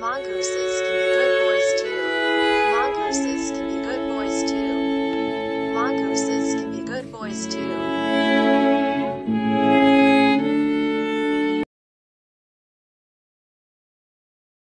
Mongooses.